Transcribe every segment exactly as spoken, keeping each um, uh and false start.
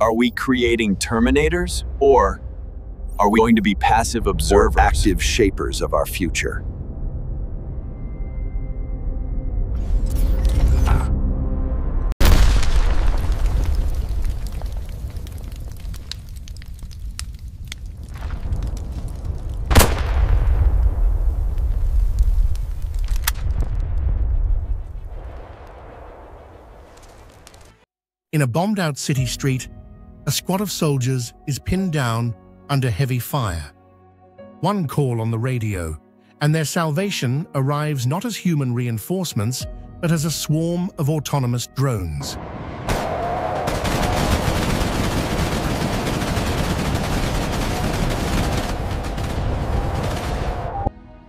Are we creating Terminators, or are we going to be passive observers, active shapers of our future? In a bombed-out city street, a squad of soldiers is pinned down under heavy fire. One call on the radio, and their salvation arrives not as human reinforcements, but as a swarm of autonomous drones.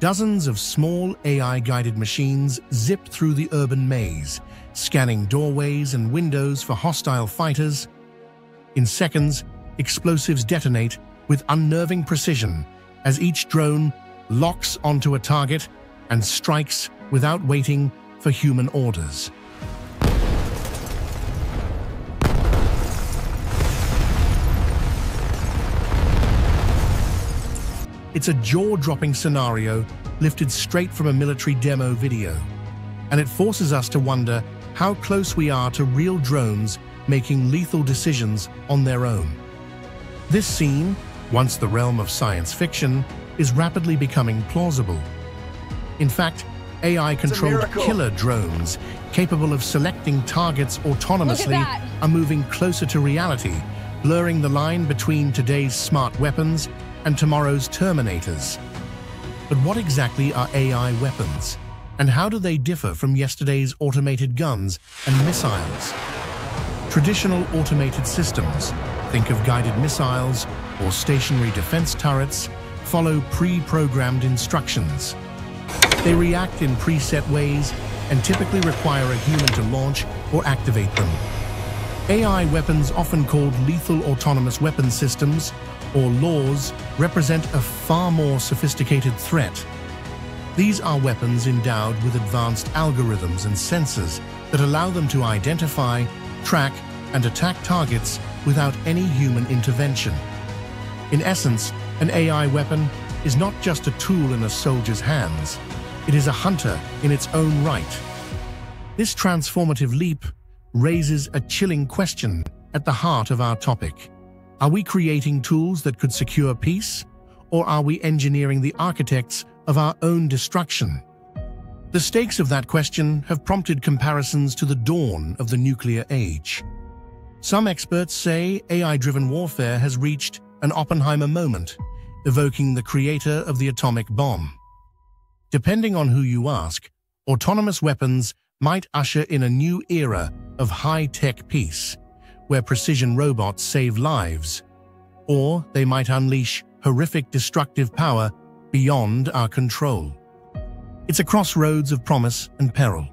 Dozens of small A I-guided machines zip through the urban maze, scanning doorways and windows for hostile fighters. In seconds, explosives detonate with unnerving precision as each drone locks onto a target and strikes without waiting for human orders. It's a jaw-dropping scenario lifted straight from a military demo video, and it forces us to wonder how close we are to real drones making lethal decisions on their own. This scene, once the realm of science fiction, is rapidly becoming plausible. In fact, A I-controlled killer drones, capable of selecting targets autonomously, are moving closer to reality, blurring the line between today's smart weapons and tomorrow's Terminators. But what exactly are A I weapons? And how do they differ from yesterday's automated guns and missiles? Traditional automated systems, think of guided missiles or stationary defense turrets, follow pre-programmed instructions. They react in preset ways and typically require a human to launch or activate them. A I weapons, often called lethal autonomous weapon systems, or LAWS, represent a far more sophisticated threat. These are weapons endowed with advanced algorithms and sensors that allow them to identify, track, and attack targets without any human intervention. In essence, an A I weapon is not just a tool in a soldier's hands, it is a hunter in its own right. This transformative leap raises a chilling question at the heart of our topic. Are we creating tools that could secure peace, or are we engineering the architects of our own destruction? The stakes of that question have prompted comparisons to the dawn of the nuclear age. Some experts say A I-driven warfare has reached an Oppenheimer moment, evoking the creator of the atomic bomb. Depending on who you ask, autonomous weapons might usher in a new era of high-tech peace, where precision robots save lives, or they might unleash horrific destructive power beyond our control. It's a crossroads of promise and peril.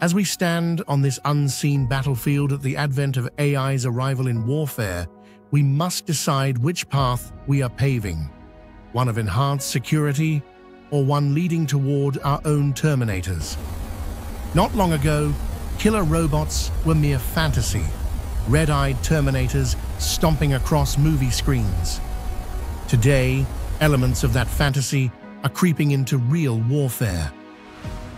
As we stand on this unseen battlefield at the advent of A I's arrival in warfare, we must decide which path we are paving, one of enhanced security or one leading toward our own Terminators. Not long ago, killer robots were mere fantasy, red-eyed Terminators stomping across movie screens. Today, elements of that fantasy are creeping into real warfare.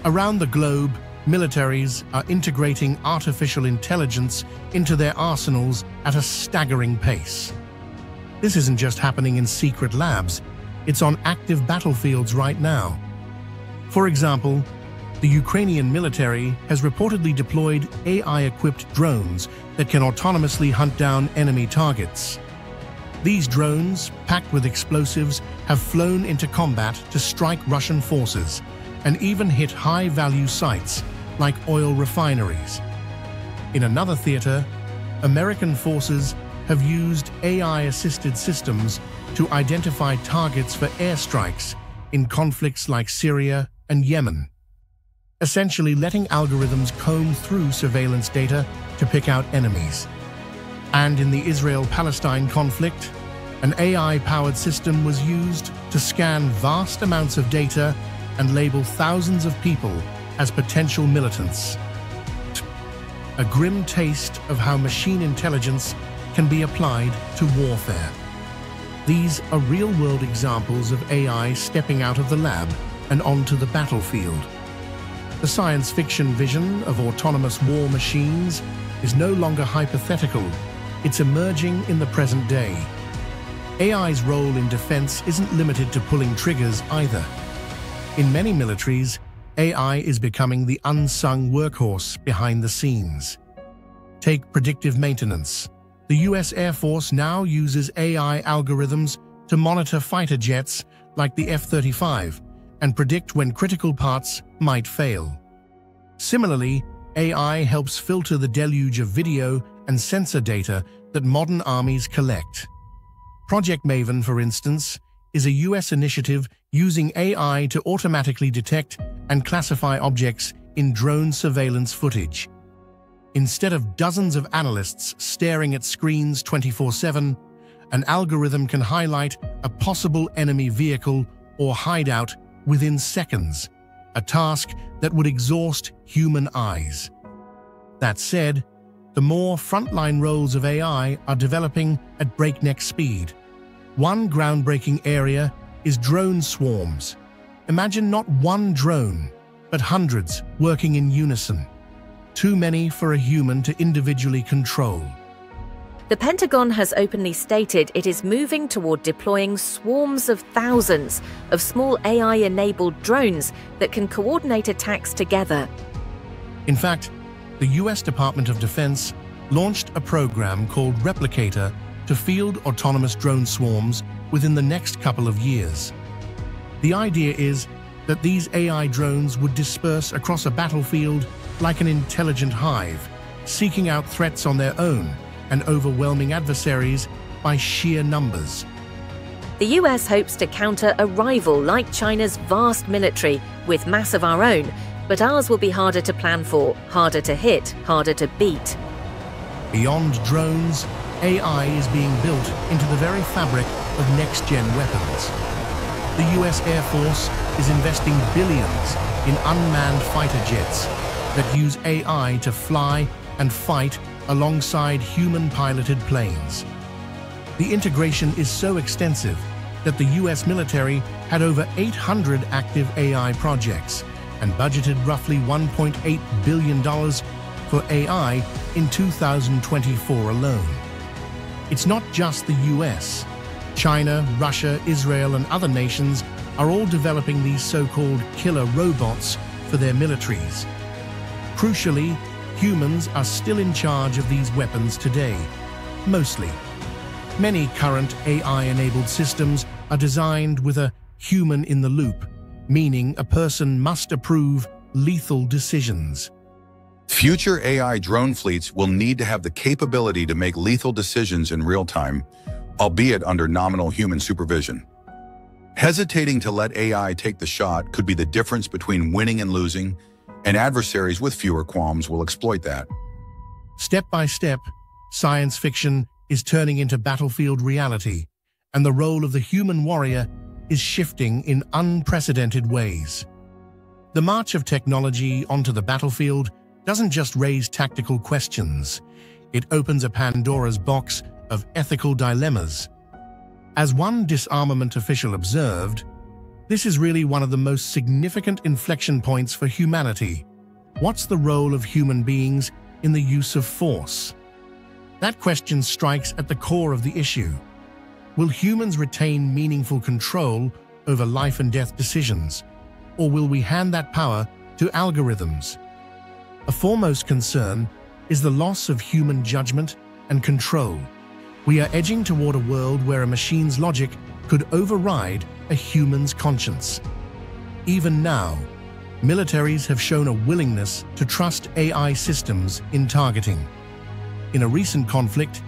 Around the globe, militaries are integrating artificial intelligence into their arsenals at a staggering pace. This isn't just happening in secret labs, it's on active battlefields right now. For example, the Ukrainian military has reportedly deployed A I-equipped drones that can autonomously hunt down enemy targets. These drones, packed with explosives, have flown into combat to strike Russian forces and even hit high-value sites like oil refineries. In another theater, American forces have used A I-assisted systems to identify targets for airstrikes in conflicts like Syria and Yemen, essentially letting algorithms comb through surveillance data to pick out enemies. And in the Israel-Palestine conflict, an A I-powered system was used to scan vast amounts of data and label thousands of people as potential militants. A grim taste of how machine intelligence can be applied to warfare. These are real-world examples of A I stepping out of the lab and onto the battlefield. The science fiction vision of autonomous war machines is no longer hypothetical. It's emerging in the present day. A I's role in defense isn't limited to pulling triggers either. In many militaries, A I is becoming the unsung workhorse behind the scenes. Take predictive maintenance. The U S Air Force now uses A I algorithms to monitor fighter jets like the F thirty-five and predict when critical parts might fail. Similarly, A I helps filter the deluge of video and sensor data that modern armies collect. Project Maven, for instance, is a U S initiative using A I to automatically detect and classify objects in drone surveillance footage. Instead of dozens of analysts staring at screens twenty-four seven, an algorithm can highlight a possible enemy vehicle or hideout within seconds, a task that would exhaust human eyes. That said, the more frontline roles of A I are developing at breakneck speed. One groundbreaking area is drone swarms. Imagine not one drone, but hundreds working in unison. Too many for a human to individually control. The Pentagon has openly stated it is moving toward deploying swarms of thousands of small A I-enabled drones that can coordinate attacks together. In fact, the U S Department of Defense launched a program called Replicator to field autonomous drone swarms within the next couple of years. The idea is that these A I drones would disperse across a battlefield like an intelligent hive, seeking out threats on their own and overwhelming adversaries by sheer numbers. The U S hopes to counter a rival like China's vast military with mass of our own, but ours will be harder to plan for, harder to hit, harder to beat. Beyond drones, A I is being built into the very fabric of next-gen weapons. The U S Air Force is investing billions in unmanned fighter jets that use A I to fly and fight alongside human-piloted planes. The integration is so extensive that the U S military had over eight hundred active A I projects and budgeted roughly one point eight billion dollars for A I in two thousand twenty-four alone. It's not just the U S. China, Russia, Israel, and other nations are all developing these so-called killer robots for their militaries. Crucially, humans are still in charge of these weapons today, mostly. Many current A I-enabled systems are designed with a human in the loop, meaning a person must approve lethal decisions. Future A I drone fleets will need to have the capability to make lethal decisions in real time, albeit under nominal human supervision. Hesitating to let A I take the shot could be the difference between winning and losing, and adversaries with fewer qualms will exploit that. Step by step, science fiction is turning into battlefield reality, and the role of the human warrior is shifting in unprecedented ways. The march of technology onto the battlefield doesn't just raise tactical questions. It opens a Pandora's box of ethical dilemmas. As one disarmament official observed, this is really one of the most significant inflection points for humanity. What's the role of human beings in the use of force? That question strikes at the core of the issue. Will humans retain meaningful control over life and death decisions, or will we hand that power to algorithms? A foremost concern is the loss of human judgment and control. We are edging toward a world where a machine's logic could override a human's conscience. Even now, militaries have shown a willingness to trust A I systems in targeting. In a recent conflict,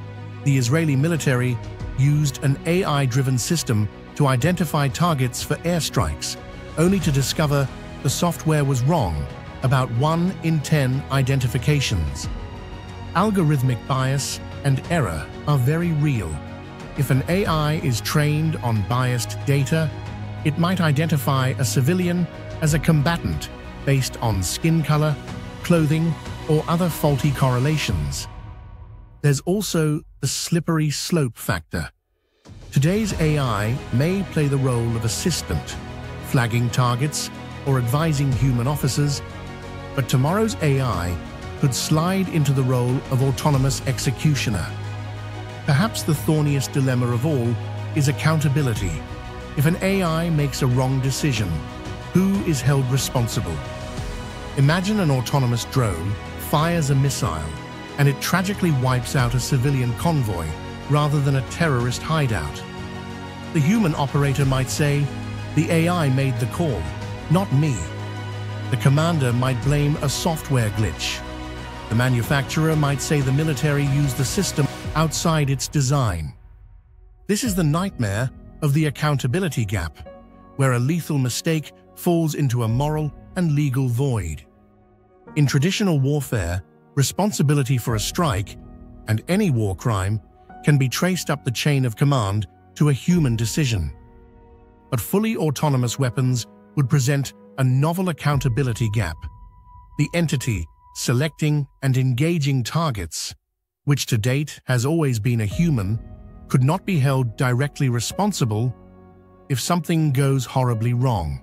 the Israeli military used an A I-driven system to identify targets for airstrikes, only to discover the software was wrong about one in ten identifications. Algorithmic bias and error are very real. If an A I is trained on biased data, it might identify a civilian as a combatant based on skin color, clothing, or other faulty correlations. There's also the slippery slope factor. Today's A I may play the role of assistant, flagging targets or advising human officers, but tomorrow's A I could slide into the role of autonomous executioner. Perhaps the thorniest dilemma of all is accountability. If an A I makes a wrong decision, who is held responsible? Imagine an autonomous drone fires a missile and it tragically wipes out a civilian convoy rather than a terrorist hideout. The human operator might say, "The A I made the call, not me." The commander might blame a software glitch. The manufacturer might say the military used the system outside its design. This is the nightmare of the accountability gap, where a lethal mistake falls into a moral and legal void. In traditional warfare, responsibility for a strike, and any war crime, can be traced up the chain of command to a human decision. But fully autonomous weapons would present a novel accountability gap, the entity selecting and engaging targets, which to date has always been a human, could not be held directly responsible if something goes horribly wrong.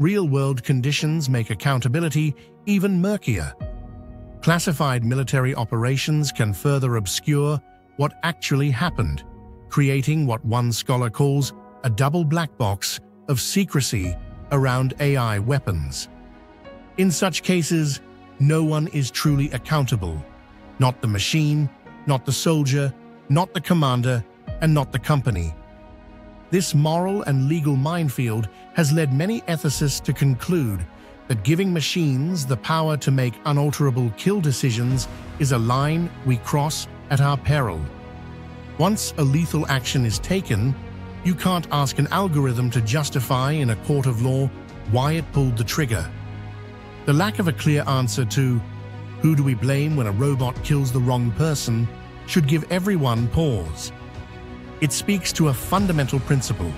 Real-world conditions make accountability even murkier. Classified military operations can further obscure what actually happened, creating what one scholar calls a double black box of secrecy around A I weapons. In such cases, no one is truly accountable. Not the machine, not the soldier, not the commander, and not the company. This moral and legal minefield has led many ethicists to conclude that giving machines the power to make unalterable kill decisions is a line we cross at our peril. Once a lethal action is taken, you can't ask an algorithm to justify in a court of law why it pulled the trigger. The lack of a clear answer to "Who do we blame when a robot kills the wrong person?" should give everyone pause. It speaks to a fundamental principle.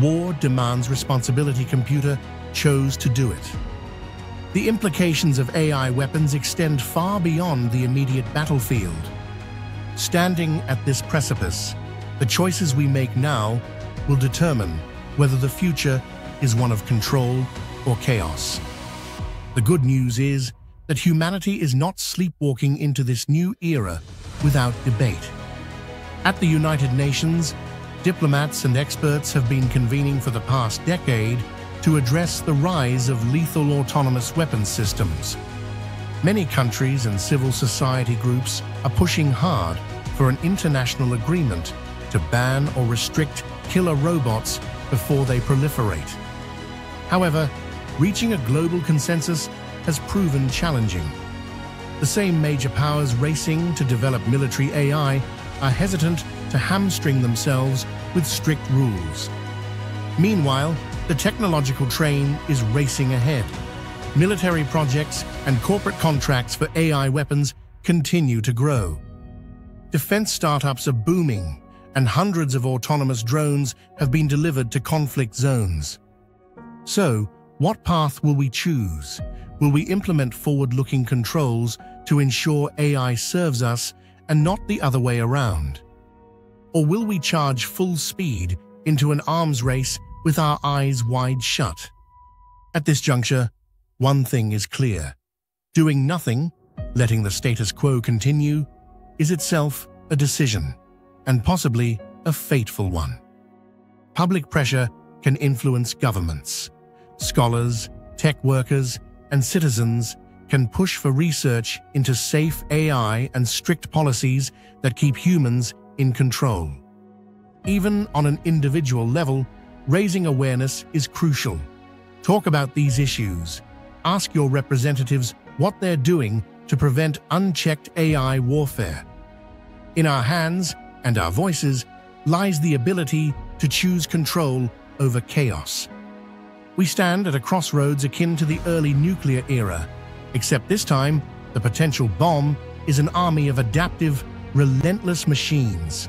War demands responsibility. Computer chose to do it. The implications of A I weapons extend far beyond the immediate battlefield. Standing at this precipice, the choices we make now will determine whether the future is one of control or chaos. The good news is that humanity is not sleepwalking into this new era without debate. At the United Nations, diplomats and experts have been convening for the past decade to address the rise of lethal autonomous weapons systems. Many countries and civil society groups are pushing hard for an international agreement to ban or restrict killer robots before they proliferate. However, reaching a global consensus has proven challenging. The same major powers racing to develop military A I are hesitant to hamstring themselves with strict rules. Meanwhile, the technological train is racing ahead. Military projects and corporate contracts for A I weapons continue to grow. Defense startups are booming, and hundreds of autonomous drones have been delivered to conflict zones. So, what path will we choose? Will we implement forward-looking controls to ensure A I serves us and not the other way around? Or will we charge full speed into an arms race with our eyes wide shut? At this juncture, one thing is clear. Doing nothing, letting the status quo continue, is itself a decision, and possibly a fateful one. Public pressure can influence governments. Scholars, tech workers, and citizens can push for research into safe A I and strict policies that keep humans in control. Even on an individual level, raising awareness is crucial. Talk about these issues. Ask your representatives what they're doing to prevent unchecked A I warfare. In our hands and our voices lies the ability to choose control over chaos. We stand at a crossroads akin to the early nuclear era, except this time, the potential bomb is an army of adaptive, relentless machines.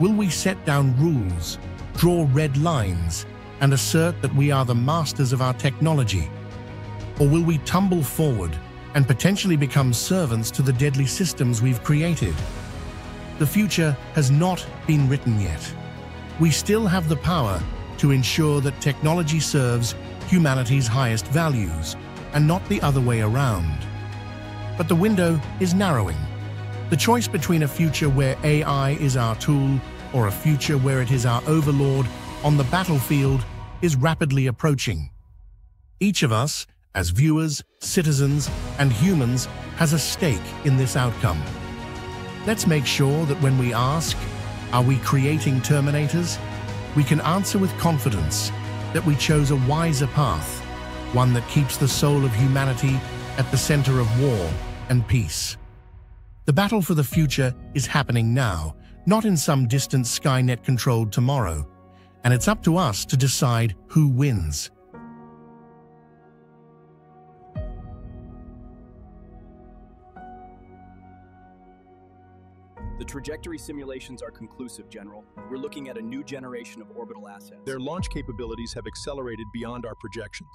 Will we set down rules, draw red lines, and assert that we are the masters of our technology? Or will we tumble forward, and potentially become servants to the deadly systems we've created. The future has not been written yet. We still have the power to ensure that technology serves humanity's highest values, and not the other way around. But the window is narrowing. The choice between a future where A I is our tool or a future where it is our overlord on the battlefield is rapidly approaching. Each of us, as viewers, citizens, and humans, has a stake in this outcome. Let's make sure that when we ask, "Are we creating Terminators?" we can answer with confidence that we chose a wiser path, one that keeps the soul of humanity at the center of war and peace. The battle for the future is happening now, not in some distant Skynet-controlled tomorrow, and it's up to us to decide who wins. The trajectory simulations are conclusive, General. We're looking at a new generation of orbital assets. Their launch capabilities have accelerated beyond our projections.